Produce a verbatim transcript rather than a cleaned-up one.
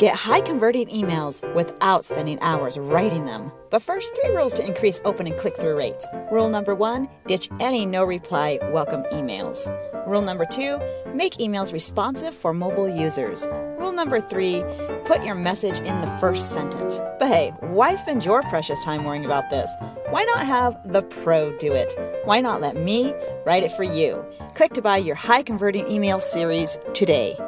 Get high-converting emails without spending hours writing them. But first, three rules to increase open and click-through rates. Rule number one, ditch any no-reply welcome emails. Rule number two, make emails responsive for mobile users. Rule number three, put your message in the first sentence. But hey, why spend your precious time worrying about this? Why not have the pro do it? Why not let me write it for you? Click to buy your high-converting email series today.